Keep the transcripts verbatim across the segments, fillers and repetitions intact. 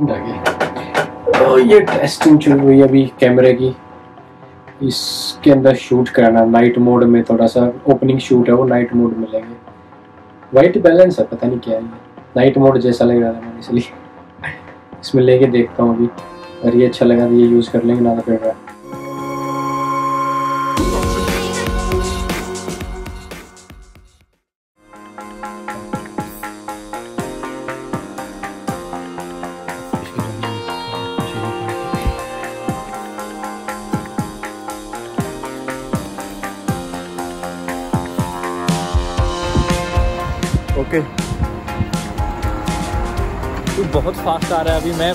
तो ये टेस्टिंग चल रही है अभी कैमरे की, इसके अंदर शूट करना नाइट मोड में, थोड़ा सा ओपनिंग शूट है वो नाइट मोड में लेंगे। वाइट बैलेंस है पता नहीं क्या है, नाइट मोड जैसा लग रहा था मैंने, इसलिए इसमें लेके देखता हूँ अभी। और ये अच्छा लगा तो ये यूज़ कर लेंगे, ना तो फिर ओके okay. तो बहुत फास्ट आ रहा है अभी। मैं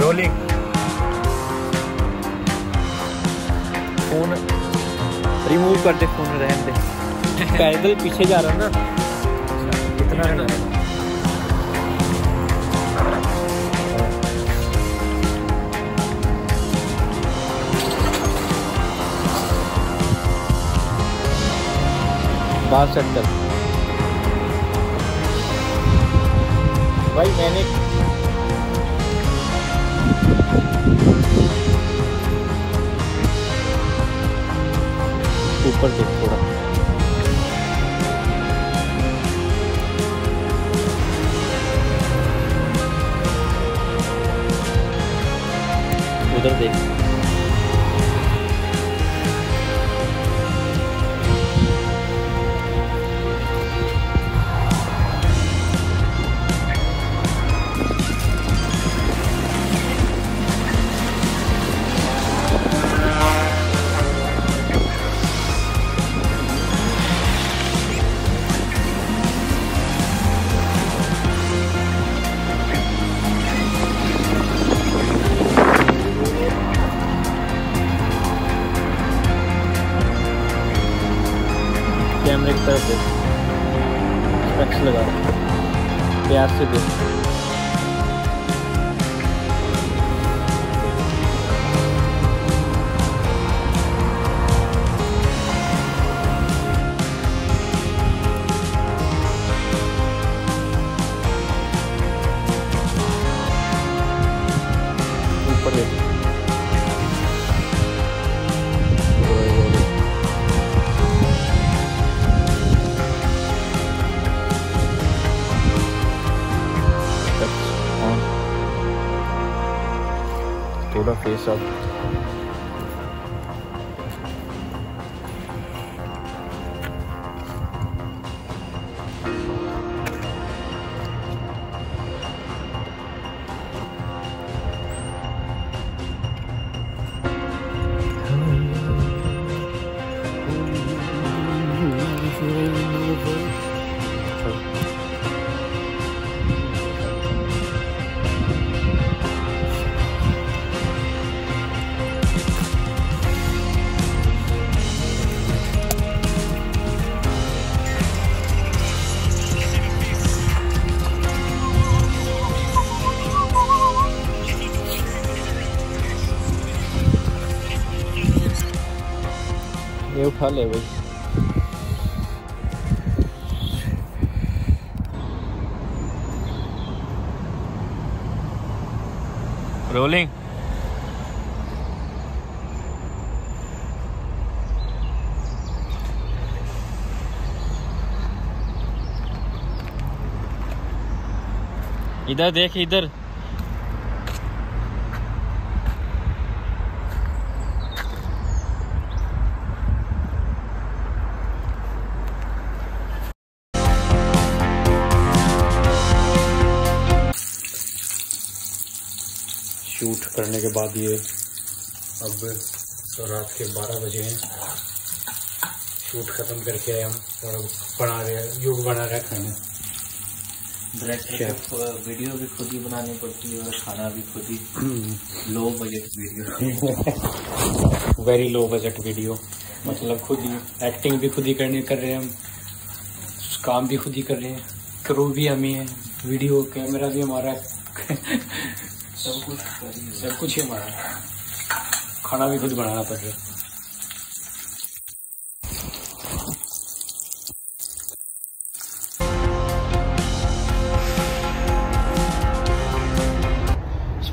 रोलिंग फोन रिमूव करते, फोन रहने दे। पैदल पीछे जा रहा है ना, इतना ना बात सेंटर। भाई मैंने ऊपर देख थोड़ा उधर देख, कैमरे की तरफ देख, स्पेक्स लगा प्यार से देख। ऊपर देख थोड़ा फेस ऑफ ये उठा ले भाई। रोलिंग इधर देख, इधर शूट करने के बाद ये अब रात के बारह बजे हैं, शूट ख़त्म करके आए हम और बना रहे हैं, योग बना रहे हैं खाने। डायरेक्टर वीडियो भी खुद ही बनानी पड़ती है और खाना भी खुद ही। Low budget video very low budget video, मतलब खुद ही एक्टिंग भी खुद ही करने कर रहे हैं हम, काम भी खुद ही कर रहे हैं, क्रू भी हम ही है, वीडियो कैमरा भी हमारा सब कुछ सब कुछ ही हमारा, खाना भी खुद बनाना पड़ रहा है।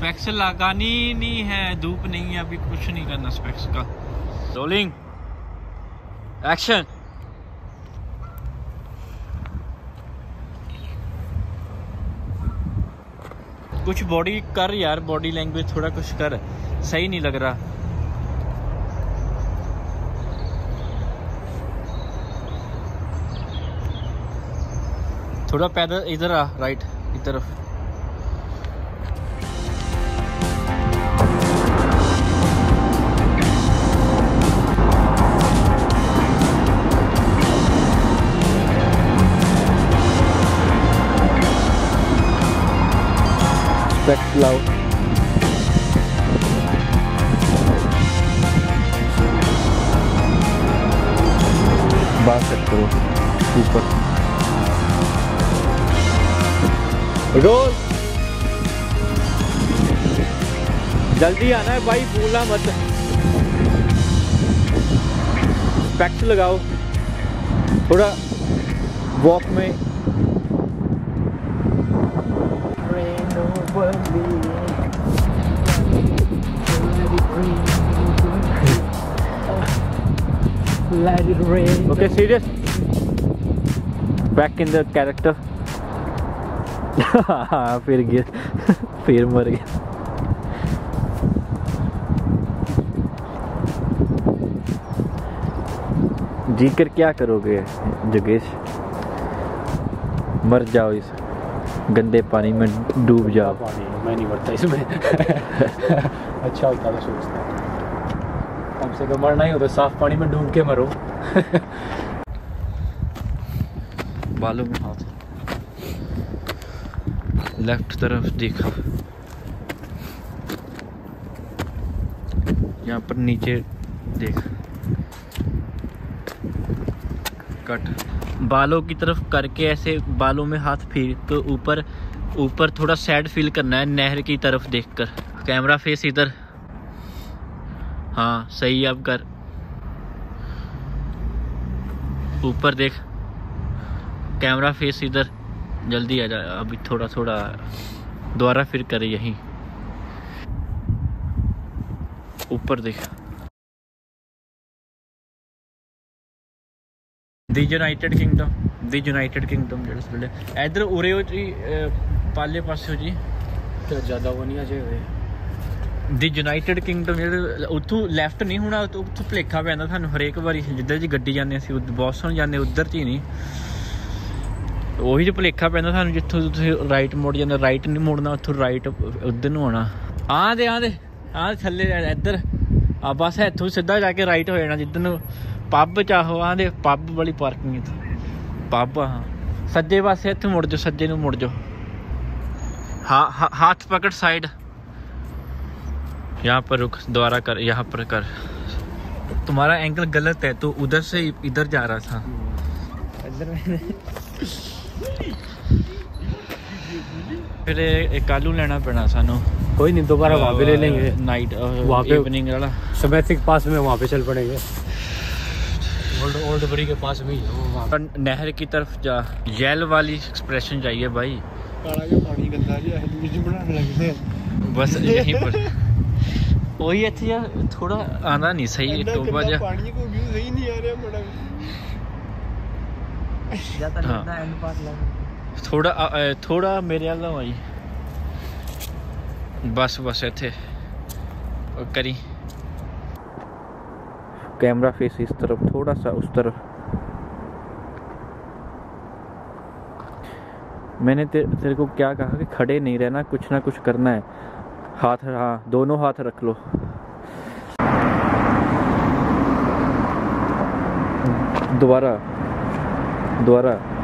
स्पेक्स लगानी नहीं है, धूप नहीं है, अभी कुछ नहीं करना स्पेक्स का। Rolling action. कुछ बॉडी कर यार, बॉडी लैंग्वेज थोड़ा कुछ कर, सही नहीं लग रहा। थोड़ा पैदल इधर आ, राइट इस तरफ। स्पेक्स लाओ। बात सेट करो ऊपर। रोल जल्दी आना है भाई, भूलना मत। स्पेक्स लगाओ, थोड़ा वॉक में। Okay serious, back in the character. फिर गिर फिर मर गया। जी कर क्या करोगे जगेश, मर जाओ इस गंदे पानी में, डूब जाओ। पानी मैं नहीं मरता इसमें। अच्छा होता था सोचता, कम से कम मरना ही होता, साफ पानी में डूब के मरो। बालों में हाथ, लेफ्ट तरफ देखा, यहाँ पर नीचे देख, कट। बालों की तरफ करके ऐसे बालों में हाथ फेर तो ऊपर ऊपर थोड़ा सैड फील करना है, नहर की तरफ देखकर। कैमरा फेस इधर, हाँ सही। अब कर ऊपर देख, कैमरा फेस इधर, जल्दी आ जा। अभी थोड़ा थोड़ा दोबारा फिर कर, यहीं ऊपर देख। The United Kingdom, the United Kingdom जेड़े इधर उरे हो जी, पाले पासे हो जी, तो ज्यादा वो नहीं अजे हुए। दी यूनाइटेड किंगडम जेड़े उत्थू लैफ्ट नहीं होना, उत्थू भलेखा पैंदा थानू हरेक बारी, जिधर जी गड्डी जाने असीं बॉसन जाने उधर च ही नहीं, ਉਹੀ जो ਭੁਲੇਖਾ ਪੈਂਦਾ ਸਾਨੂੰ। ਜਿੱਥੋਂ ਤੁਸੀਂ ਰਾਈਟ ਮੋੜ ਜਾਂਦੇ, ਰਾਈਟ ਨਹੀਂ ਮੋੜਨਾ, ਉੱਥੋਂ ਰਾਈਟ ਉਧਰ ਨੂੰ ਆਉਣਾ। ਆਂਦੇ ਆਂਦੇ ਆਹ ਥੱਲੇ ਇੱਧਰ ਆ, ਬਸ ਇੱਥੋਂ ਸਿੱਧਾ ਜਾ ਕੇ ਰਾਈਟ ਹੋ ਜਾਣਾ ਜਿੱਧਰ ਨੂੰ ਪੱਬ ਚਾਹੋ। ਆਂਦੇ ਪੱਬ ਵਾਲੀ ਪਾਰਕਿੰਗ ਇੱਥੇ ਪੱਬ, ਹਾਂ ਸੱਜੇ ਪਾਸੇ ਇੱਥੇ ਮੁੜ ਜਾਓ, ਸੱਜੇ ਨੂੰ ਮੁੜ ਜਾਓ। ਹਾਂ ਹੱਥ ਪਕੜ ਸਾਈਡ, यहाँ पर रुक, दोबारा कर, यहाँ पर कर। तुम्हारा एंगल गलत है, तो उधर से इधर जा रहा था। इधर मैंने फिर एक आलू लेना पड़ा सानू। कोई नहीं, दोबारा वहाँ पे ले लेंगे, नाइट वहाँ पे इवनिंग वाला। समेटिक पास में वहाँ पे चल पड़ेंगे, ओल्ड ओल्ड बरी के पास में ही है वहाँ पर। नहर की तरफ जा, येल वाली एक्सप्रेशन चाहिए भाई। काला का पानी गंदा जी, एलपीजी बनाने लगे थे बस यहीं पर। वही अच्छी यार, थोड़ा आना नहीं सही, टोबा जा पानी को व्यू सही नहीं आ रहा बड़ा। हाँ। थोड़ा थोड़ा मेरे वाला भाई, बस बस इतने करी। कैमरा फेस इस तरफ, थोड़ा सा उस तरफ। मैंने ते, तेरे को क्या कहा कि खड़े नहीं रहना, कुछ ना कुछ करना है। हाथ, हाँ दोनों हाथ रख लो। दोबारा दोबारा